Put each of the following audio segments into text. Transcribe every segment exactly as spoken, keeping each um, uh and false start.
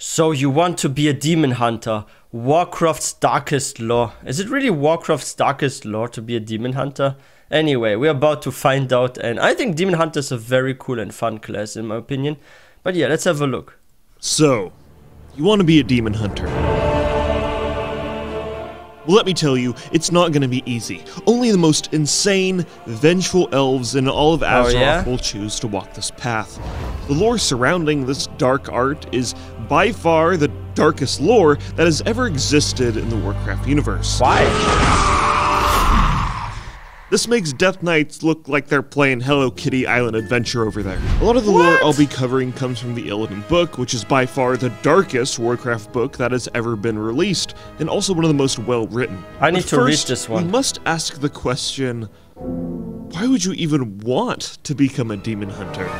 So you want to be a demon hunter. Warcraft's darkest lore. Is it really Warcraft's darkest lore to be a demon hunter? Anyway, we're about to find out, and I think demon hunter is a very cool and fun class in my opinion. But yeah, let's have a look. So, you want to be a demon hunter. Well, let me tell you, it's not going to be easy. Only the most insane, vengeful elves in all of Azeroth oh, yeah? will choose to walk this path. The lore surrounding this dark art is by far the darkest lore that has ever existed in the Warcraft universe. Why? This makes Death Knights look like they're playing Hello Kitty Island Adventure over there. A lot of the what? lore I'll be covering comes from the Illidan book, which is by far the darkest Warcraft book that has ever been released, and also one of the most well-written. I need but to first, read this one. We must ask the question, why would you even want to become a demon hunter?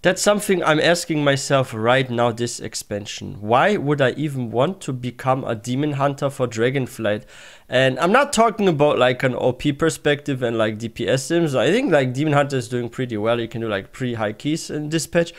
That's something I'm asking myself right now, this expansion. Why would I even want to become a demon hunter for Dragonflight? And I'm not talking about like an O P perspective and like D P S sims. I think like demon hunter is doing pretty well. You can do like pretty high keys in this patch.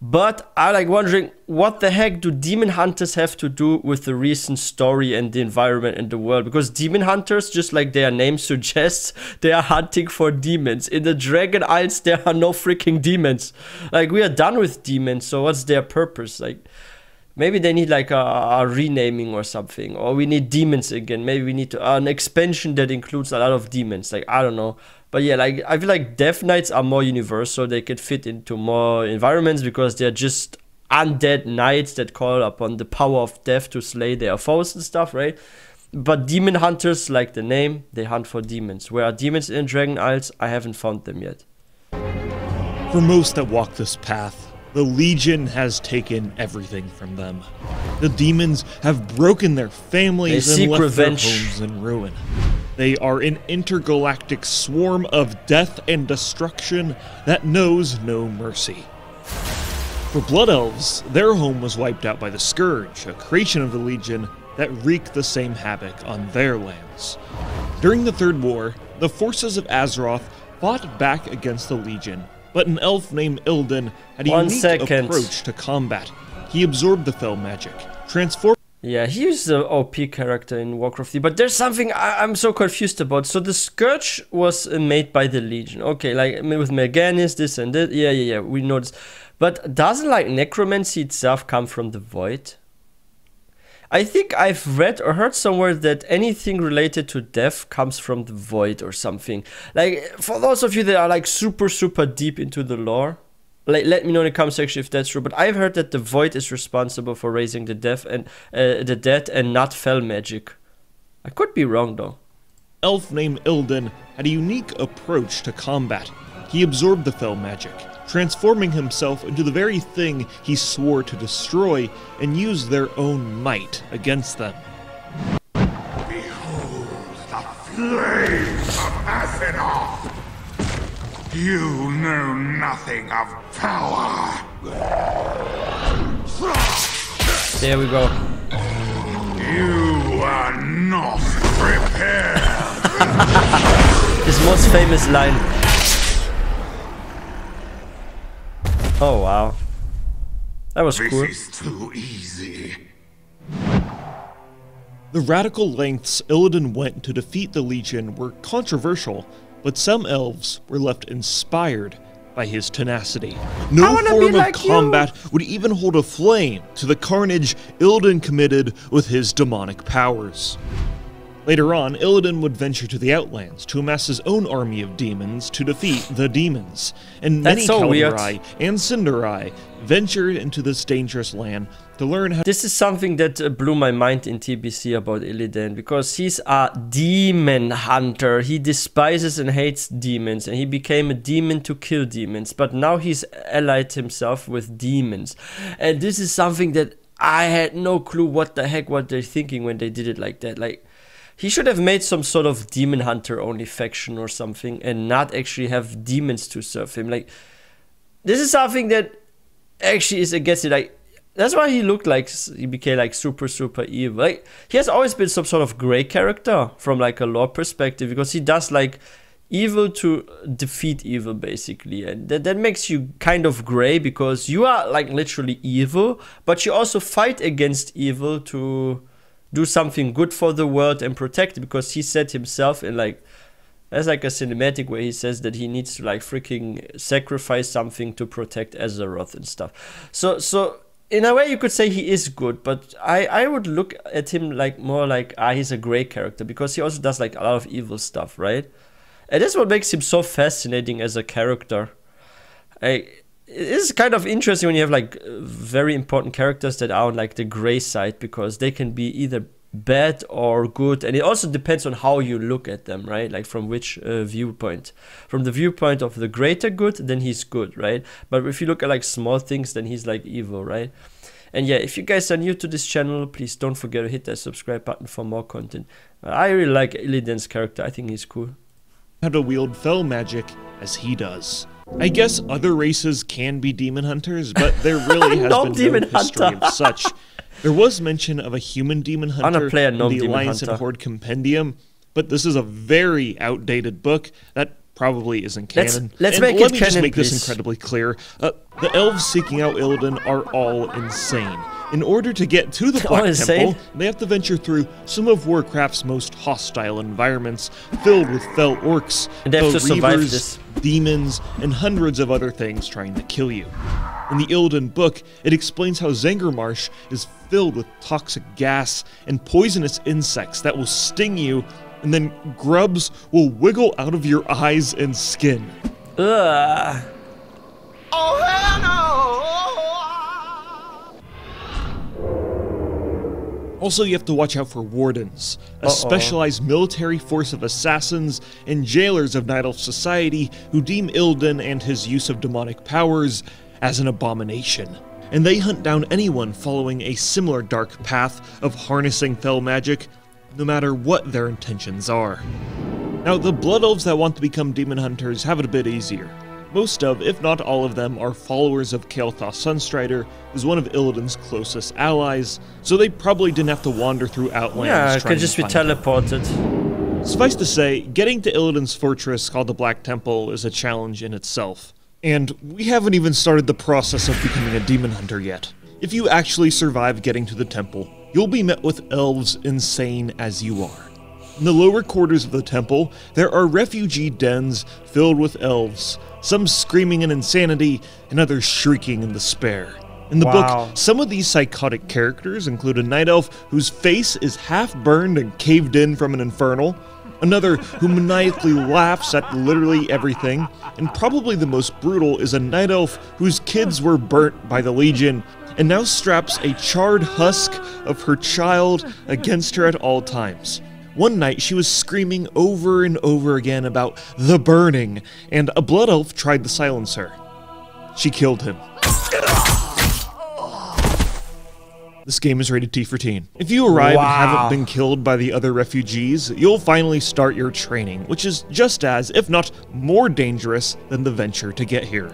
But I like wondering, what the heck do demon hunters have to do with the recent story and the environment and the world? Because demon hunters, just like their name suggests, they are hunting for demons. In the Dragon Isles, there are no freaking demons. Like, we are done with demons, so what's their purpose? Like, maybe they need like a, a renaming or something. Or we need demons again. Maybe we need to, uh, an expansion that includes a lot of demons. Like, I don't know. But yeah, like I feel like Death Knights are more universal. They could fit into more environments because they're just undead knights that call upon the power of death to slay their foes and stuff, right? But demon hunters, like the name, they hunt for demons. Where are demons in Dragon Isles? I haven't found them yet. For most that walk this path, the Legion has taken everything from them. The demons have broken their families and left revenge. their homes in ruin. They are an intergalactic swarm of death and destruction that knows no mercy. For Blood Elves, their home was wiped out by the Scourge, a creation of the Legion that wreaked the same havoc on their lands. During the Third War, the forces of Azeroth fought back against the Legion, but an elf named Illidan had a One unique second. approach to combat. He absorbed the fell magic, transformed... Yeah, he was the O P character in Warcraft, but there's something I I'm so confused about. So the Scourge was uh, made by the Legion. Okay, like with Mal'Ganis, this and that. Yeah, yeah, yeah, we know this. But doesn't like necromancy itself come from the void? I think I've read or heard somewhere that anything related to death comes from the void or something. Like, for those of you that are like super, super deep into the lore, Let, let me know in the comment section if that's true, but I've heard that the void is responsible for raising the death and uh, the dead and not fell magic. I could be wrong though. Elf named Illidan had a unique approach to combat. He absorbed the fell magic, transforming himself into the very thing he swore to destroy and used their own might against them. Behold the flames of Azeroth! You know nothing of power. There we go. You are not prepared. His most famous line. Oh wow, that was cool. This is too easy. The radical lengths Illidan went to defeat the Legion were controversial, but some elves were left inspired by his tenacity. No form of combat would even hold a flame to the carnage Illidan committed with his demonic powers. Later on, Illidan would venture to the Outlands to amass his own army of demons to defeat the demons, and many Calyrai and Cinderai ventured into this dangerous land to learn how. This is something that blew my mind in T B C about Illidan, because he's a demon hunter. He despises and hates demons, and he became a demon to kill demons, but now he's allied himself with demons, and this is something that I had no clue what the heck what they're thinking when they did it like that. Like, he should have made some sort of demon hunter only faction or something and not actually have demons to serve him. Like, this is something that actually is against it. Like, that's why he looked like he became like super, super evil. Like, he has always been some sort of gray character from like a lore perspective, because he does like evil to defeat evil, basically. And that, that makes you kind of gray, because you are like literally evil, but you also fight against evil to do something good for the world and protect it, because he said himself in like, there's like a cinematic where he says that he needs to like freaking sacrifice something to protect Azeroth and stuff. So, so in a way you could say he is good, but I, I would look at him like more like, ah, he's a gray character, because he also does like a lot of evil stuff, right? And that's what makes him so fascinating as a character. I, it's kind of interesting when you have like very important characters that are on like the gray side, because they can be either bad or good, and it also depends on how you look at them, right? Like from which uh, viewpoint. From the viewpoint of the greater good, then he's good, right? But if you look at like small things, then he's like evil, right? And yeah, if you guys are new to this channel, please don't forget to hit that subscribe button for more content. I really like Illidan's character. I think he's cool. How to wield fell magic as he does. I guess other races can be demon hunters, but there really has no been demon no history hunter. Of such. There was mention of a human demon hunter player, in the Alliance hunter. and Horde Compendium, but this is a very outdated book that probably isn't canon. Let's, let's and make let it me canon, just make please. this incredibly clear. Uh, the elves seeking out Illidan are all insane. In order to get to the Black Temple, they have to venture through some of Warcraft's most hostile environments, filled with fell orcs, fell reavers, demons, and hundreds of other things trying to kill you. In the Illidan book, it explains how Zangarmarsh is filled with toxic gas and poisonous insects that will sting you, and then grubs will wiggle out of your eyes and skin. Ugh. Oh, hell no! Also, you have to watch out for Wardens, a Uh-oh. specialized military force of assassins and jailers of Night Elf society who deem Illidan and his use of demonic powers as an abomination. And they hunt down anyone following a similar dark path of harnessing fell magic, no matter what their intentions are. Now, the Blood Elves that want to become demon hunters have it a bit easier. Most of, if not all of them, are followers of Kael'thas Sunstrider, who's one of Illidan's closest allies, so they probably didn't have to wander through Outlands. Yeah, it could just be teleported. Them. Suffice to say, getting to Illidan's fortress called the Black Temple is a challenge in itself. And we haven't even started the process of becoming a demon hunter yet. If you actually survive getting to the temple, you'll be met with elves insane as you are. In the lower quarters of the temple, there are refugee dens filled with elves, some screaming in insanity, and others shrieking in despair. In the wow. book, some of these psychotic characters include a night elf whose face is half burned and caved in from an infernal, another who maniacally laughs at literally everything, and probably the most brutal is a night elf whose kids were burnt by the Legion, and now straps a charred husk of her child against her at all times. One night, she was screaming over and over again about the burning, and a blood elf tried to silence her. She killed him. This game is rated T for teen. If you arrive wow. and haven't been killed by the other refugees, you'll finally start your training, which is just as, if not more dangerous than the venture to get here.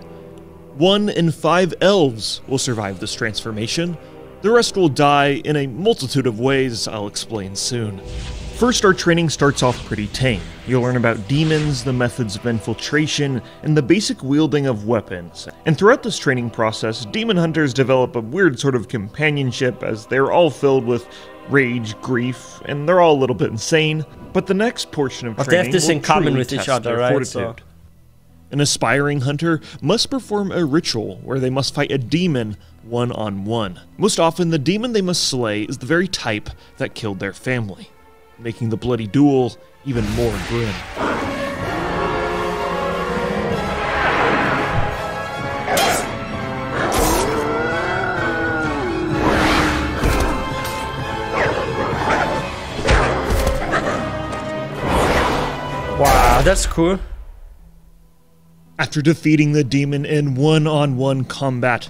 One in five elves will survive this transformation. The rest will die in a multitude of ways I'll explain soon. First, our training starts off pretty tame. You'll learn about demons, the methods of infiltration, and the basic wielding of weapons. And throughout this training process, demon hunters develop a weird sort of companionship as they're all filled with rage, grief, and they're all a little bit insane. But the next portion of training will they have this in common with each other, right? So. An aspiring hunter must perform a ritual where they must fight a demon one-on-one. Most often, the demon they must slay is the very type that killed their family, making the bloody duel even more grim. Wow, that's cool. After defeating the demon in one-on-one combat,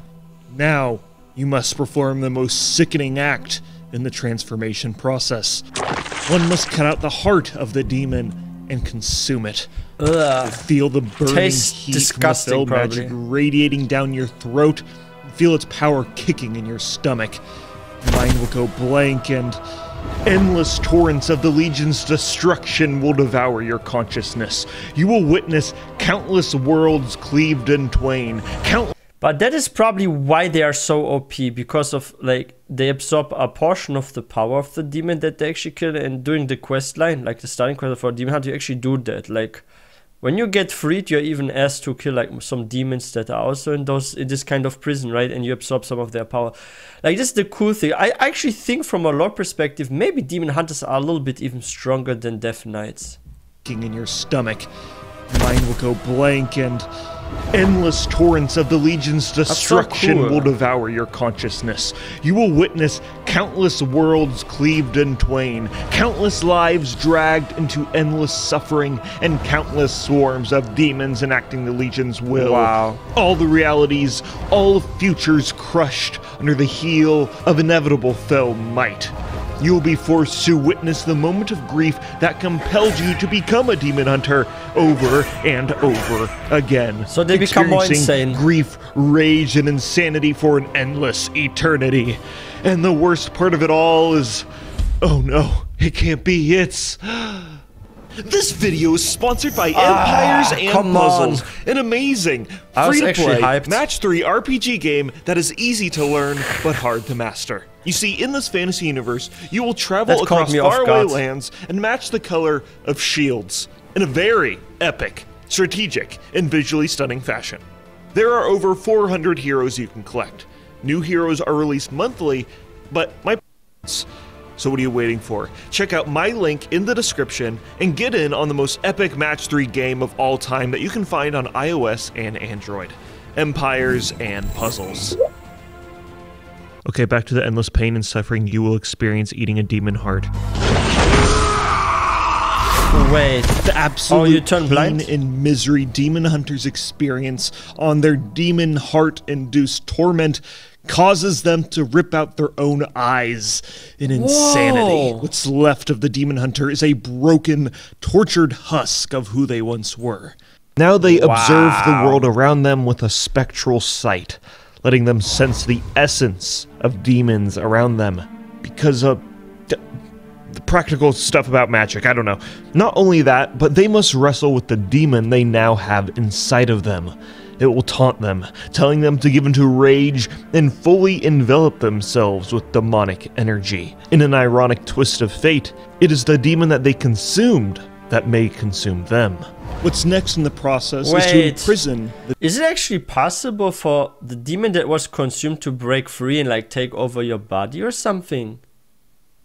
now you must perform the most sickening act in the transformation process. One must cut out the heart of the demon and consume it. Ugh. Feel the burning Tastes heat from the fell magic radiating down your throat. Feel its power kicking in your stomach. Your mind will go blank and Endless torrents of the Legion's destruction will devour your consciousness. You will witness countless worlds cleaved in twain. Countless but that is probably why they are so O P, because of, like, they absorb a portion of the power of the demon that they actually kill. And during the quest line, like the starting quest for Demon Hunt, you actually do that. Like, when you get freed, you're even asked to kill, like, some demons that are also in those in this kind of prison, right? And you absorb some of their power. Like, this is the cool thing. I actually think from a lore perspective, maybe Demon Hunters are a little bit even stronger than Death Knights. ...in your stomach. Mine will go blank, and endless torrents of the Legion's destruction so cool. will devour your consciousness. You will witness countless worlds cleaved in twain, countless lives dragged into endless suffering, and countless swarms of demons enacting the Legion's will. Wow. All the realities, all futures crushed under the heel of inevitable fell might. You will be forced to witness the moment of grief that compelled you to become a demon hunter over and over again. So they become more insane. Grief, rage, and insanity for an endless eternity. And the worst part of it all is, oh no, it can't be, it's... This video is sponsored by Empires ah, and Puzzles, on. an amazing, free-to-play, match three R P G game that is easy to learn but hard to master. You see, in this fantasy universe, you will travel that across faraway lands and match the color of shields in a very epic, strategic, and visually stunning fashion. There are over four hundred heroes you can collect. New heroes are released monthly, but my... So what are you waiting for? Check out my link in the description and get in on the most epic match three game of all time that you can find on iOS and Android. Empires and Puzzles. Okay, back to the endless pain and suffering you will experience eating a demon heart. Wait. The absolute oh, you turn blind? pain and misery demon hunters experience on their demon heart-induced torment causes them to rip out their own eyes in insanity. Whoa. What's left of the demon hunter is a broken, tortured husk of who they once were. Now they wow. observe the world around them with a spectral sight, letting them sense the essence of demons around them. Because of the practical stuff about magic, I don't know. Not only that, but they must wrestle with the demon they now have inside of them. It will taunt them, telling them to give into rage and fully envelop themselves with demonic energy. In an ironic twist of fate, it is the demon that they consumed that may consume them. What's next in the process Wait. is to imprison the- Is it actually possible for the demon that was consumed to break free and, like, take over your body or something?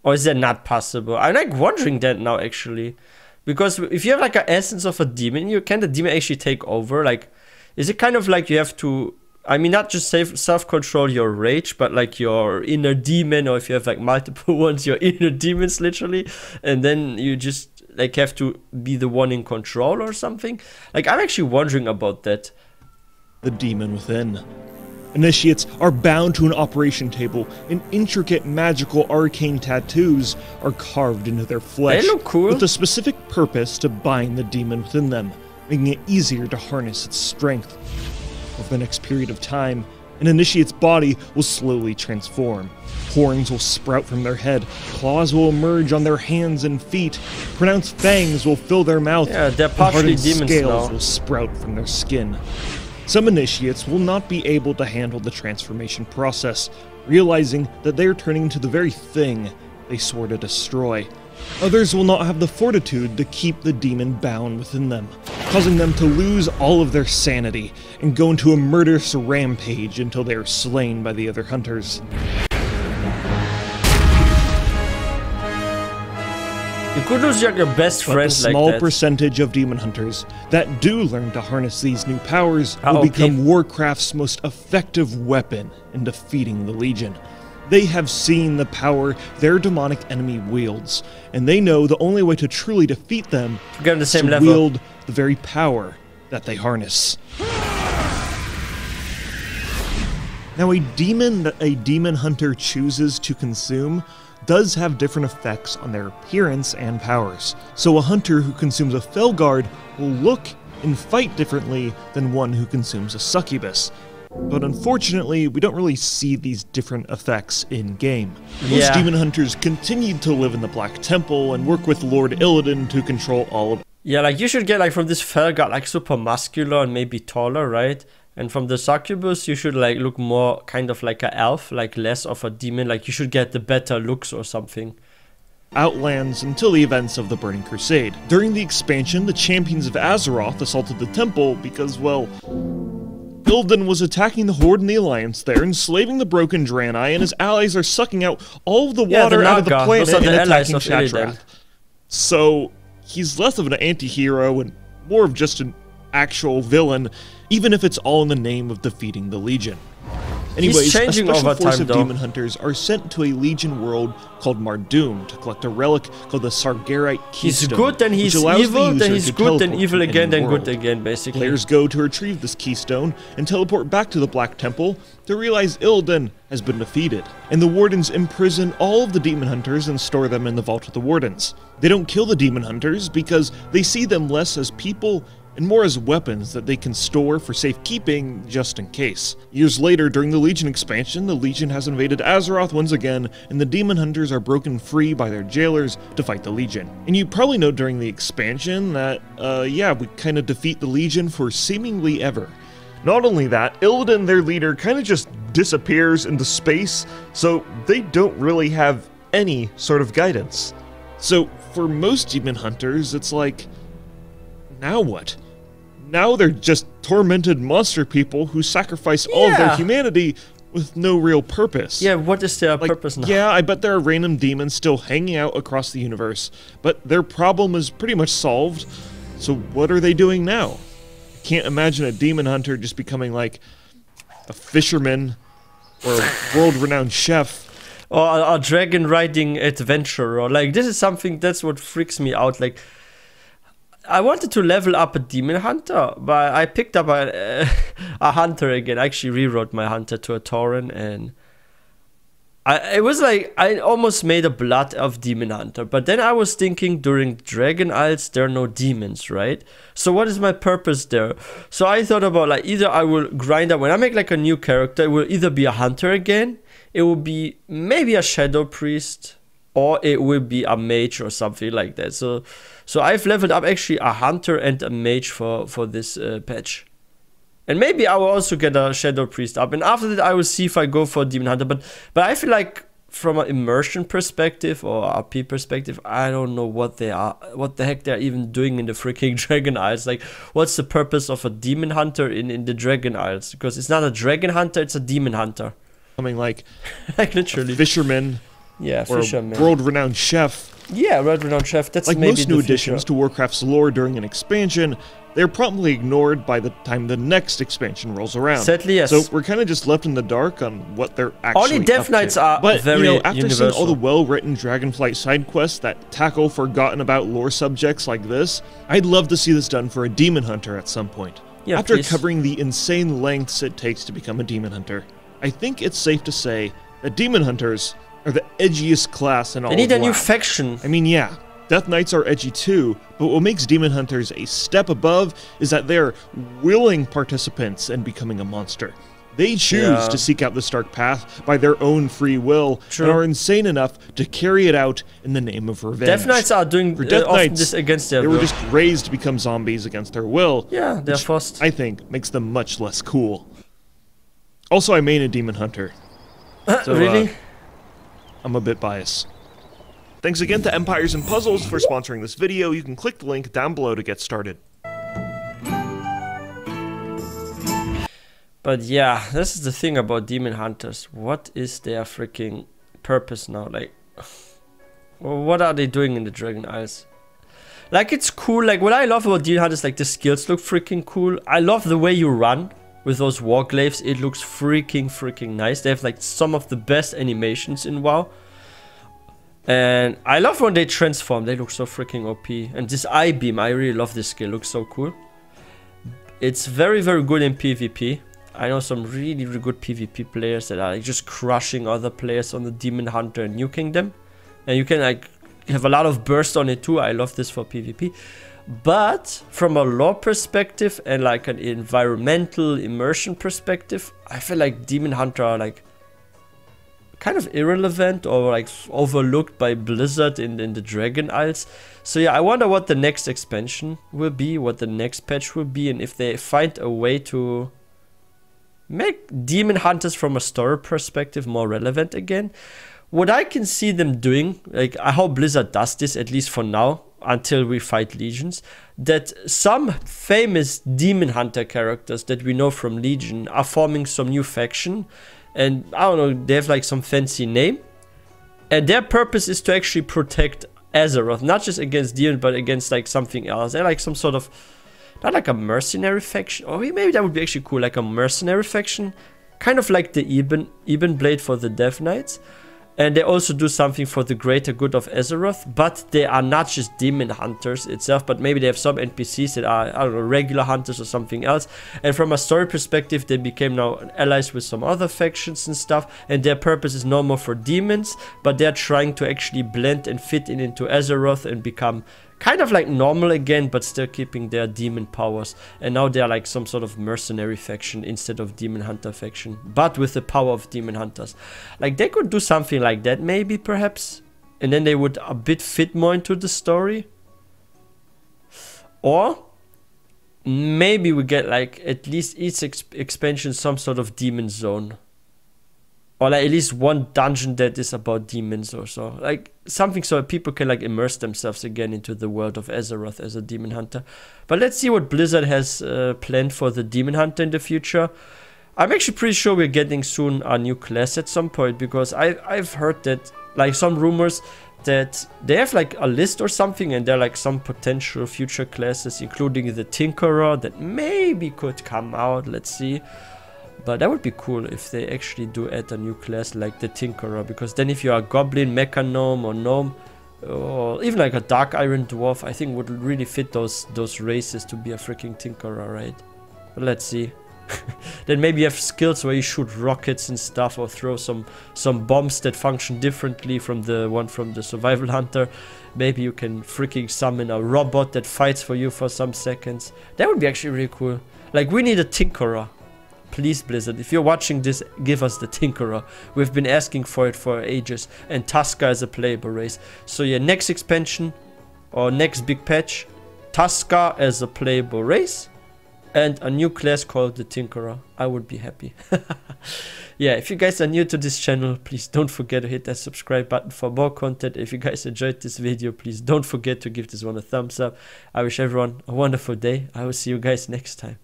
Or is that not possible? I'm, like, wondering that now, actually. Because if you have, like, an essence of a demon, you can the demon actually take over? Like, is it kind of like you have to, I mean, not just self-control your rage, but like your inner demon, or if you have like multiple ones, your inner demons literally, and then you just like have to be the one in control or something? Like, I'm actually wondering about that. The demon within. Initiates are bound to an operation table, and intricate magical arcane tattoos are carved into their flesh. They look cool. With a specific purpose to bind the demon within them, making it easier to harness its strength. Over the next period of time, an initiate's body will slowly transform. Horns will sprout from their head, claws will emerge on their hands and feet, pronounced fangs will fill their mouth, yeah, they're partially and hardened scales now. will sprout from their skin. Some initiates will not be able to handle the transformation process, realizing that they are turning into the very thing they swore to destroy. Others will not have the fortitude to keep the demon bound within them, causing them to lose all of their sanity and go into a murderous rampage until they are slain by the other hunters. You could lose your best friend like that. But a small percentage of demon hunters that do learn to harness these new powers will become Warcraft's most effective weapon in defeating the Legion. They have seen the power their demonic enemy wields, and they know the only way to truly defeat them is to wield the very power that they harness. Now, a demon that a demon hunter chooses to consume does have different effects on their appearance and powers. So a hunter who consumes a Felguard will look and fight differently than one who consumes a succubus. But unfortunately, we don't really see these different effects in-game. Most yeah. demon hunters continued to live in the Black Temple and work with Lord Illidan to control all of... Yeah, like, you should get, like, from this Felguard, like, super muscular and maybe taller, right? And from the Succubus, you should, like, look more kind of like an elf, like, less of a demon. Like, you should get the better looks or something. Outlands until the events of the Burning Crusade. During the expansion, the champions of Azeroth assaulted the temple because, well... Illidan was attacking the Horde and the Alliance there, enslaving the broken Draenei, and his allies are sucking out all of the water yeah, the out of the planet and the attacking Shattrath. So, he's less of an anti-hero and more of just an actual villain, even if it's all in the name of defeating the Legion. Anyways, a special force of demon hunters are sent to a Legion world called Mardum to collect a relic called the Sargerite Keystone. He's good, then he's evil, then he's good, then evil again, then good again, basically. Players go to retrieve this keystone and teleport back to the Black Temple to realize Illidan has been defeated, and the Wardens imprison all of the demon hunters and store them in the Vault of the Wardens. They don't kill the demon hunters because they see them less as people and more as weapons that they can store for safekeeping just in case. Years later, during the Legion expansion, the Legion has invaded Azeroth once again, and the demon hunters are broken free by their jailers to fight the Legion. And you probably know during the expansion that, uh, yeah, we kind of defeat the Legion for seemingly ever. Not only that, Illidan, their leader, kind of just disappears into space, so they don't really have any sort of guidance. So, for most demon hunters, it's like, now what? Now they're just tormented monster people who sacrifice yeah. all of their humanity with no real purpose. Yeah, what is their like, purpose now? Yeah, I bet there are random demons still hanging out across the universe, but their problem is pretty much solved, so what are they doing now? I can't imagine a demon hunter just becoming like a fisherman or a world-renowned chef. Or a, a dragon riding adventurer. Like, this is something that's what freaks me out. Like, I wanted to level up a demon hunter, but I picked up a, uh, a hunter again. I actually rewrote my hunter to a tauren, and I, it was like I almost made a blood of demon hunter. But then I was thinking, during Dragon Isles, there are no demons, right? So what is my purpose there? So I thought about, like, either I will grind up. When I make like a new character, it will either be a hunter again, it will be maybe a shadow priest, or it will be a mage or something like that. So so I've leveled up actually a hunter and a mage for, for this uh, patch. And maybe I will also get a shadow priest up. And after that, I will see if I go for a demon hunter. But, but I feel like from an immersion perspective or R P perspective, I don't know what they are, what the heck they are even doing in the freaking Dragon Isles. Like, what's the purpose of a demon hunter in, in the Dragon Isles? Because it's not a dragon hunter, it's a demon hunter. I mean, like, like literally. A fisherman. Yeah, or fisherman. World-renowned chef. Yeah, world-renowned chef. That's like maybe most new additions to Warcraft's lore during an expansion, they're promptly ignored by the time the next expansion rolls around. Sadly, yes. So we're kind of just left in the dark on what they're actually up to. Only Death Knights are very universal. But, you know, after seeing all the well-written Dragonflight side quests that tackle forgotten-about lore subjects like this, I'd love to see this done for a demon hunter at some point. Yeah, after please. Covering the insane lengths it takes to become a demon hunter, I think it's safe to say that demon hunters are the edgiest class in all of They need a new faction. I mean, yeah, Death Knights are edgy too, but what makes demon hunters a step above is that they're willing participants in becoming a monster. They choose yeah. to seek out the dark path by their own free will True. And are insane enough to carry it out in the name of revenge. Death Knights are doing For Death uh, Knights, this against their they will. They were just raised to become zombies against their will. Yeah, they're forced. I think makes them much less cool. Also, I main a demon hunter. Uh, so, really? Uh, I'm a bit biased. Thanks again to Empires and Puzzles for sponsoring this video. You can click the link down below to get started. But yeah, this is the thing about demon hunters. What is their freaking purpose now? Like, what are they doing in the Dragon Isles? Like, it's cool. Like, what I love about demon hunters, like, the skills look freaking cool. I love the way you run. With those warglaives, it looks freaking, freaking nice. They have, like, some of the best animations in WoW. And I love when they transform. They look so freaking O P. And this I-beam, I really love this skill. Looks so cool. It's very, very good in PvP. I know some really, really good PvP players that are, like, just crushing other players on the Demon Hunter and nuking them. And you can, like, have a lot of burst on it, too. I love this for PvP. But from a lore perspective and like an environmental immersion perspective, I feel like Demon Hunter are like kind of irrelevant or like overlooked by Blizzard in, in the Dragon Isles. So yeah, I wonder what the next expansion will be, what the next patch will be, and if they find a way to make Demon Hunters from a story perspective more relevant again. What I can see them doing, like I hope Blizzard does this at least for now, until we fight Legions, that some famous Demon Hunter characters that we know from Legion are forming some new faction, and I don't know, they have like some fancy name, and their purpose is to actually protect Azeroth, not just against demons, but against like something else. They're like some sort of, not like a mercenary faction, or maybe that would be actually cool, like a mercenary faction, kind of like the Ebon, Ebon Blade for the Death Knights. And they also do something for the greater good of Azeroth, but they are not just Demon Hunters itself, but maybe they have some N P Cs that are, I don't know, regular hunters or something else. And from a story perspective, they became now allies with some other factions and stuff, and their purpose is no more for demons, but they're trying to actually blend and fit in into Azeroth and become kind of like normal again, but still keeping their demon powers. And now they're like some sort of mercenary faction instead of Demon Hunter faction, but with the power of Demon Hunters. Like they could do something like like that maybe, perhaps, and then they would a bit fit more into the story. Or maybe we get like at least each ex expansion some sort of demon zone, or like at least one dungeon that is about demons or so, like something so that people can like immerse themselves again into the world of Azeroth as a Demon Hunter. But let's see what Blizzard has uh, planned for the Demon Hunter in the future. I'm actually pretty sure we're getting soon a new class at some point, because I, I've heard that, like some rumors, that they have like a list or something, and there are like some potential future classes, including the Tinkerer, that maybe could come out, let's see. But that would be cool if they actually do add a new class like the Tinkerer, because then if you are a Goblin, Mecha Gnome or Gnome, or even like a Dark Iron Dwarf, I think would really fit those, those races to be a freaking Tinkerer, right? But let's see. Then maybe you have skills where you shoot rockets and stuff, or throw some some bombs that function differently from the one from the Survival Hunter. Maybe you can freaking summon a robot that fights for you for some seconds. That would be actually really cool. Like, we need a Tinkerer. Please, Blizzard, if you're watching this, give us the Tinkerer. We've been asking for it for ages, and Tusker is a playable race. So yeah, next expansion or next big patch, Tusker as a playable race, and a new class called the Tinkerer. I would be happy. Yeah, if you guys are new to this channel, please don't forget to hit that subscribe button for more content. If you guys enjoyed this video, please don't forget to give this one a thumbs up. I wish everyone a wonderful day. I will see you guys next time.